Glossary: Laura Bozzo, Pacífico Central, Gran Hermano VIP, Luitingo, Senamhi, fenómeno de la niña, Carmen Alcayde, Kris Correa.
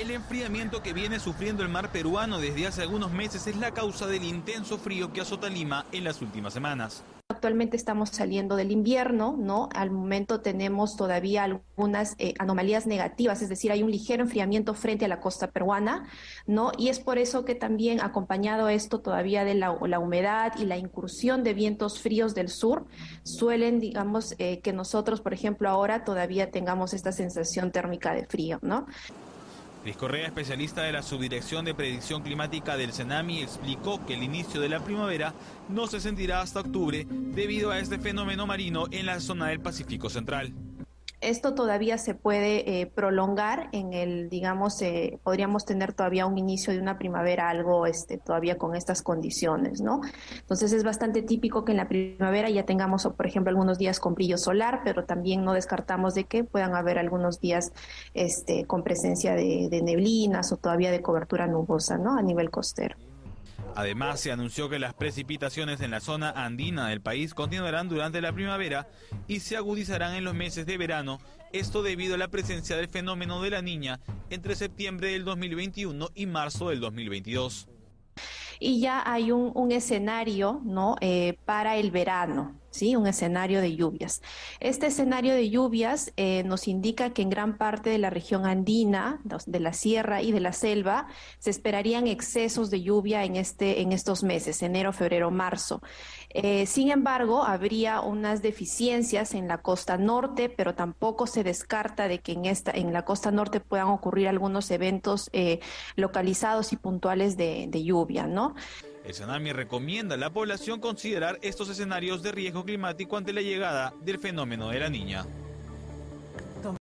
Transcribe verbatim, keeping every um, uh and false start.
El enfriamiento que viene sufriendo el mar peruano desde hace algunos meses es la causa del intenso frío que azota Lima en las últimas semanas. Actualmente estamos saliendo del invierno, ¿no? Al momento tenemos todavía algunas eh, anomalías negativas, es decir, hay un ligero enfriamiento frente a la costa peruana, ¿no? Y es por eso que también acompañado esto todavía de la, la humedad y la incursión de vientos fríos del sur, suelen, digamos, eh, que nosotros, por ejemplo, ahora todavía tengamos esta sensación térmica de frío, ¿no? Kris Correa, especialista de la Subdirección de Predicción Climática del Senamhi, explicó que el inicio de la primavera no se sentirá hasta octubre debido a este fenómeno marino en la zona del Pacífico Central. Esto todavía se puede eh, prolongar en el, digamos, eh, podríamos tener todavía un inicio de una primavera algo este, todavía con estas condiciones, ¿no? Entonces es bastante típico que en la primavera ya tengamos, por ejemplo, algunos días con brillo solar, pero también no descartamos de que puedan haber algunos días este, con presencia de, de neblinas o todavía de cobertura nubosa, ¿no? A nivel costero. Además, se anunció que las precipitaciones en la zona andina del país continuarán durante la primavera y se agudizarán en los meses de verano, esto debido a la presencia del fenómeno de la Niña entre septiembre del dos mil veintiuno y marzo del dos mil veintidós. Y ya hay un, un escenario, ¿no? eh, para el verano, ¿sí? Un escenario de lluvias. Este escenario de lluvias eh, nos indica que en gran parte de la región andina, de la sierra y de la selva, se esperarían excesos de lluvia en, este, en estos meses, enero, febrero, marzo. Eh, sin embargo, habría unas deficiencias en la costa norte, pero tampoco se descarta de que en, esta, en la costa norte puedan ocurrir algunos eventos eh, localizados y puntuales de, de lluvia, ¿no? El Senamhi recomienda a la población considerar estos escenarios de riesgo climático ante la llegada del fenómeno de la Niña.